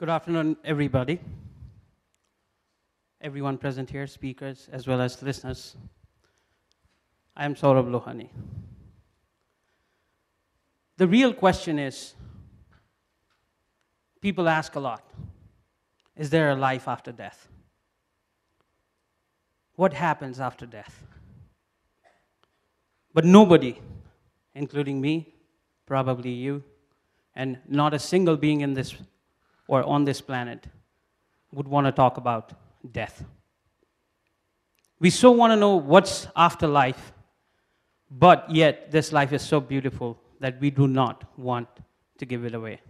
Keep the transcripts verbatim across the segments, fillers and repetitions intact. Good afternoon, everybody. Everyone present here, speakers as well as listeners. I am Shaurab Lohani. The real question is, people ask a lot, is there a life after death? What happens after death? But nobody, including me, probably you, and not a single being in this or on this planet would want to talk about death. We so want to know what's after life, but yet this life is so beautiful that we do not want to give it away.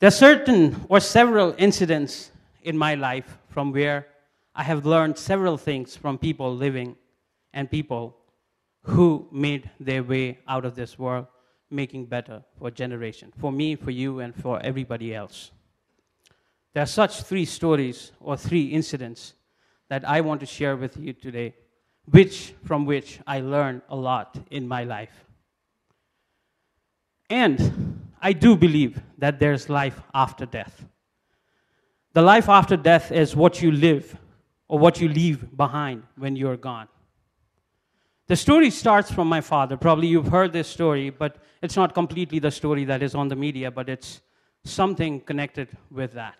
There are certain or several incidents in my life from where I have learned several things from people living and people who made their way out of this world, making better for generation, for me, for you, and for everybody else. There are such three stories or three incidents that I want to share with you today, which from which I learned a lot in my life. And I do believe that there's life after death. The life after death is what you live or what you leave behind when you're gone. The story starts from my father. Probably you've heard this story, but it's not completely the story that is on the media, but it's something connected with that.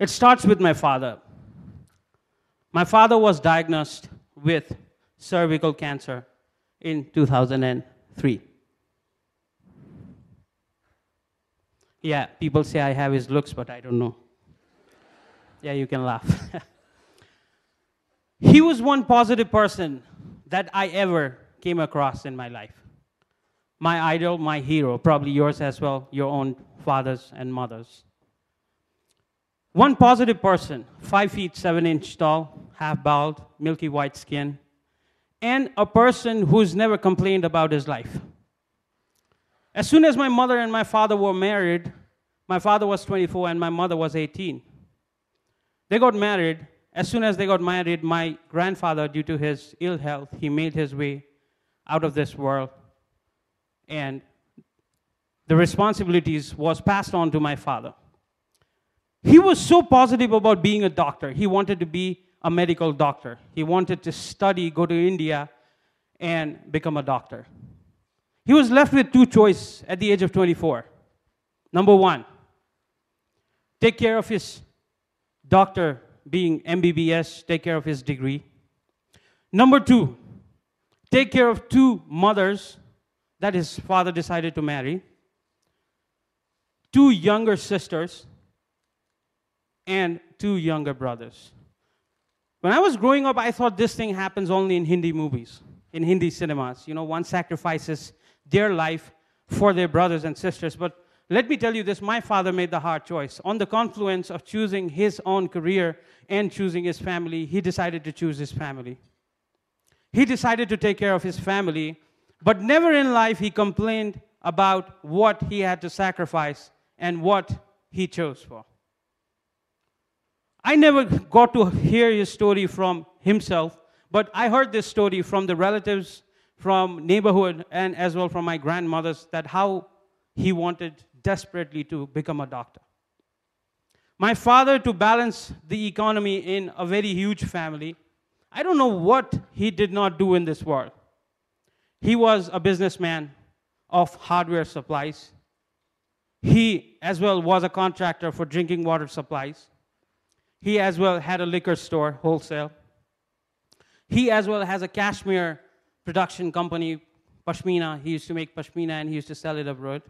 It starts with my father. My father was diagnosed with cervical cancer in two thousand three. Yeah, people say I have his looks, but I don't know. Yeah, you can laugh. He was one positive person that I ever came across in my life. My idol, my hero, probably yours as well, your own fathers and mothers. One positive person, five feet, seven inch tall, half bald, milky white skin, and a person who's never complained about his life. As soon as my mother and my father were married, my father was twenty-four and my mother was eighteen. They got married. As soon as they got married, my grandfather, due to his ill health, he made his way out of this world, and the responsibilities was passed on to my father. He was so positive about being a doctor. He wanted to be a medical doctor. He wanted to study, go to India, and become a doctor. He was left with two choices at the age of twenty-four. Number one, take care of his doctor being M B B S, take care of his degree. Number two, take care of two mothers that his father decided to marry, two younger sisters, and two younger brothers. When I was growing up, I thought this thing happens only in Hindi movies, in Hindi cinemas. You know, one sacrifices their life for their brothers and sisters. But let me tell you this, my father made the hard choice. On the confluence of choosing his own career and choosing his family, he decided to choose his family. He decided to take care of his family, but never in life he complained about what he had to sacrifice and what he chose for. I never got to hear his story from himself, but I heard this story from the relatives, from neighborhood, and as well from my grandmothers, that how he wanted desperately to become a doctor. My father, to balance the economy in a very huge family, I don't know what he did not do in this world. He was a businessman of hardware supplies. He as well was a contractor for drinking water supplies. He as well had a liquor store, wholesale. He as well has a cashmere production company, Pashmina. He used to make Pashmina and he used to sell it abroad.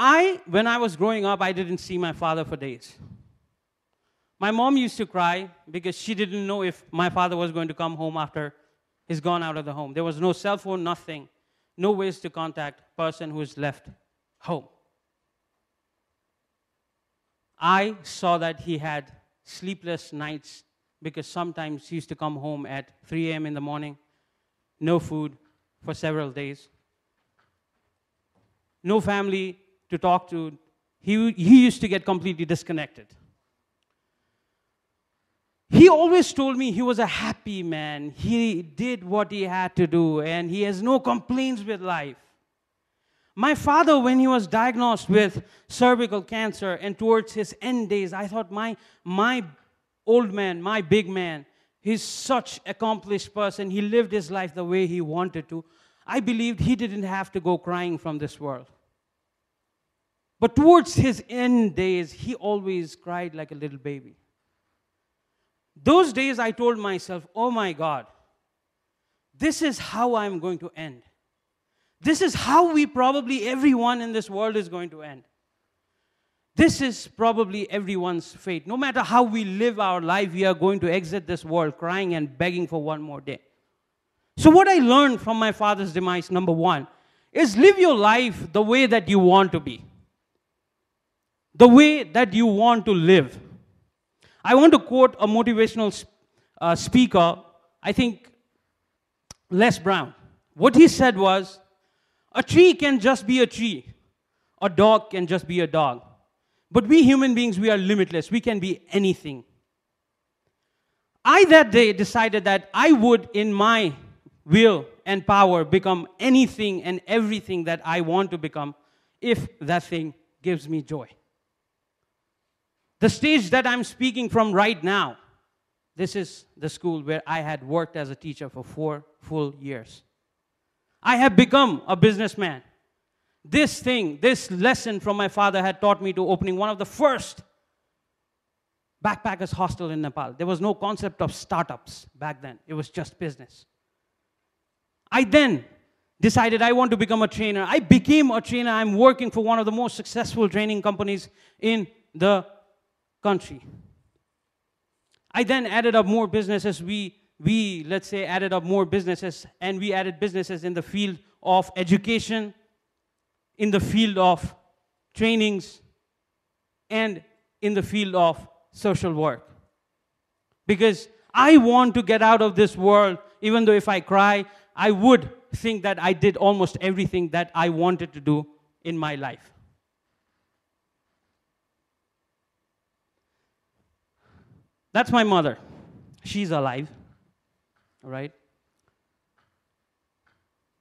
I, when I was growing up, I didn't see my father for days. My mom used to cry because she didn't know if my father was going to come home after he's gone out of the home. There was no cell phone, nothing, no ways to contact a person who's left home. I saw that he had sleepless nights because sometimes he used to come home at three a m in the morning, no food for several days, no family to talk to. He, he used to get completely disconnected. He always told me he was a happy man. He did what he had to do, and he has no complaints with life. My father, when he was diagnosed with cervical cancer and towards his end days, I thought, my, my old man, my big man, he's such an accomplished person. He lived his life the way he wanted to. I believed he didn't have to go crying from this world. But towards his end days, he always cried like a little baby. Those days I told myself, oh my God, this is how I'm going to end. This is how we probably everyone in this world is going to end. This is probably everyone's fate. No matter how we live our life, we are going to exit this world crying and begging for one more day. So what I learned from my father's demise, number one, is live your life the way that you want to be. The way that you want to live. I want to quote a motivational uh, speaker, I think Les Brown. What he said was, a tree can just be a tree. A dog can just be a dog. But we human beings, we are limitless. We can be anything. I that day decided that I would, in my will and power, become anything and everything that I want to become if that thing gives me joy. The stage that I'm speaking from right now, this is the school where I had worked as a teacher for four full years. I have become a businessman. This thing, this lesson from my father had taught me to opening one of the first backpackers hostel in Nepal. There was no concept of startups back then. It was just business. I then decided I want to become a trainer. I became a trainer. I'm working for one of the most successful training companies in the country. I then added up more businesses. We, we, let's say, added up more businesses, and we added businesses in the field of education, in the field of trainings, and in the field of social work. Because I want to get out of this world, even though if I cry, I would think that I did almost everything that I wanted to do in my life. That's my mother. She's alive, all right?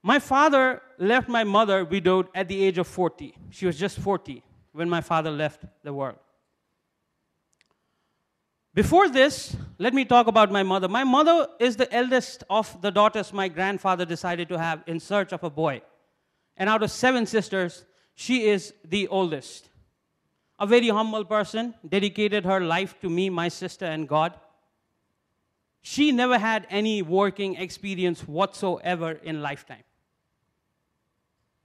My father left my mother widowed at the age of forty. She was just forty when my father left the world. Before this, let me talk about my mother. My mother is the eldest of the daughters my grandfather decided to have in search of a boy. And out of seven sisters, she is the oldest. A very humble person, dedicated her life to me, my sister, and God. She never had any working experience whatsoever in lifetime.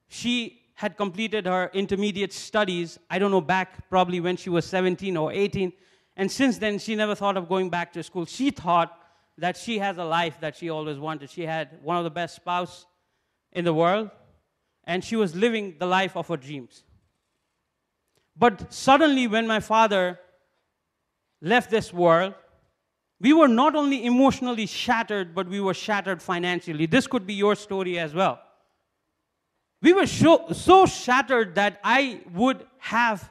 She had completed her intermediate studies, I don't know, back probably when she was seventeen or eighteen, and since then she never thought of going back to school. She thought that she has a life that she always wanted. She had one of the best spouses in the world, and she was living the life of her dreams. But suddenly when my father left this world, we were not only emotionally shattered, but we were shattered financially. This could be your story as well. We were so, so shattered that I would have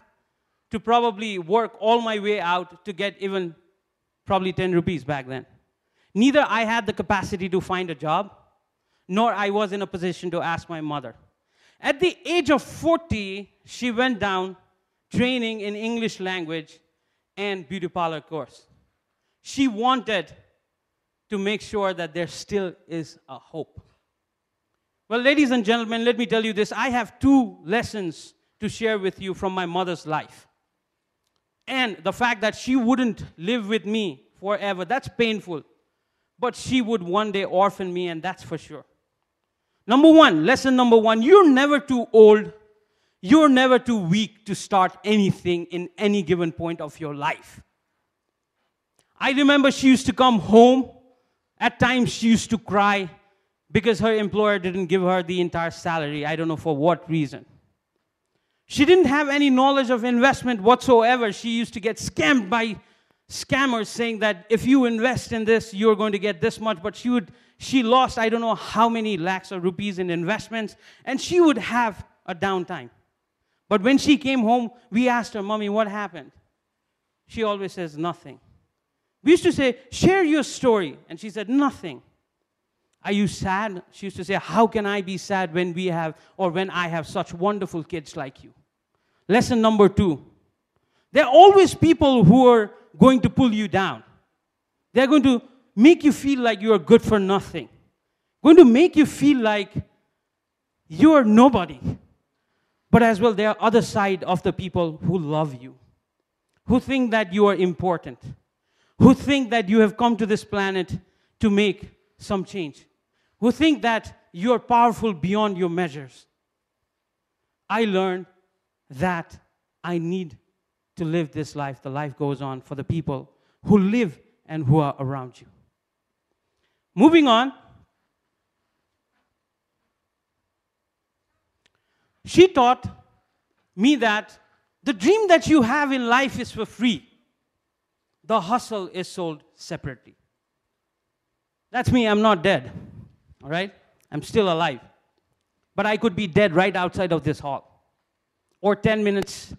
to probably work all my way out to get even probably ten rupees back then. Neither I had the capacity to find a job, nor I was in a position to ask my mother. At the age of forty, she went down training in English language and beauty parlor course. She wanted to make sure that there still is a hope. Well, ladies and gentlemen, let me tell you this. I have two lessons to share with you from my mother's life. And the fact that she wouldn't live with me forever, that's painful. But she would one day orphan me, and that's for sure. Number one, lesson number one, you're never too old. You're never too weak to start anything in any given point of your life. I remember she used to come home. At times, she used to cry because her employer didn't give her the entire salary. I don't know for what reason. She didn't have any knowledge of investment whatsoever. She used to get scammed by scammers saying that if you invest in this, you're going to get this much. But she would, she lost I don't know how many lakhs of rupees in investments, and she would have a downtime. But when she came home, we asked her, Mommy, what happened? She always says, nothing. We used to say, share your story. And she said, nothing. Are you sad? She used to say, how can I be sad when we have, or when I have such wonderful kids like you? Lesson number two. There are always people who are going to pull you down. They're going to make you feel like you are good for nothing. Going to make you feel like you are nobody. But as well, there are other side of the people who love you, who think that you are important, who think that you have come to this planet to make some change, who think that you are powerful beyond your measures. I learned that I need to live this life. The life goes on for the people who live and who are around you. Moving on. She taught me that the dream that you have in life is for free. The hustle is sold separately. That's me. I'm not dead. All right? I'm still alive. But I could be dead right outside of this hall. Or ten minutes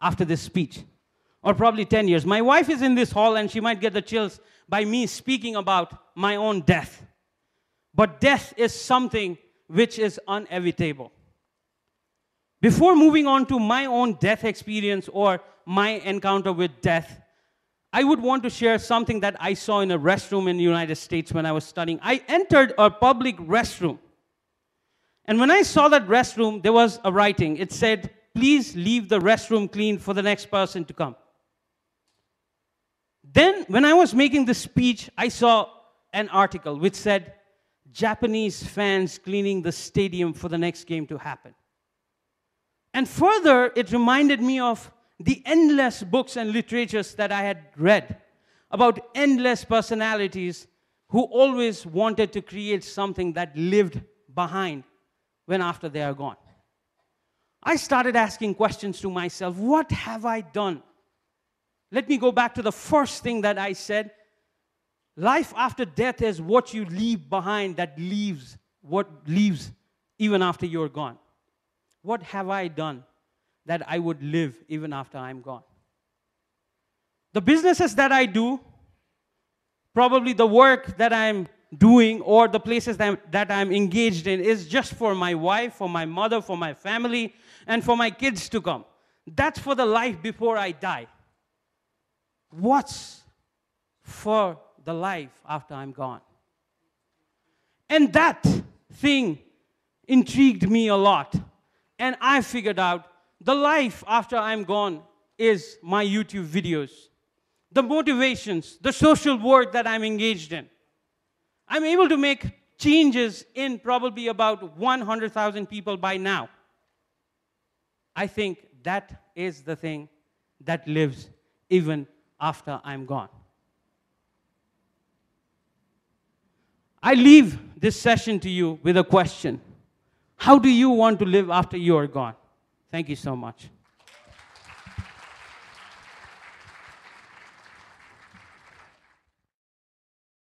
after this speech. Or probably ten years. My wife is in this hall and she might get the chills by me speaking about my own death. But death is something which is inevitable. Before moving on to my own death experience or my encounter with death, I would want to share something that I saw in a restroom in the United States when I was studying. I entered a public restroom. And when I saw that restroom, there was a writing. It said, please leave the restroom clean for the next person to come. Then, when I was making this speech, I saw an article which said, Japanese fans cleaning the stadium for the next game to happen. And further, it reminded me of the endless books and literatures that I had read about endless personalities who always wanted to create something that lived behind when after they are gone. I started asking questions to myself, what have I done? Let me go back to the first thing that I said. Life after death is what you leave behind that leaves, what leaves even after you're gone. What have I done that I would live even after I'm gone? The businesses that I do, probably the work that I'm doing or the places that I'm, that I'm engaged in is just for my wife, for my mother, for my family, and for my kids to come. That's for the life before I die. What's for the life after I'm gone? And that thing intrigued me a lot. And I figured out the life after I'm gone is my YouTube videos, the motivations, the social work that I'm engaged in. I'm able to make changes in probably about one hundred thousand people by now. I think that is the thing that lives even after I'm gone. I leave this session to you with a question. How do you want to live after you are gone? Thank you so much.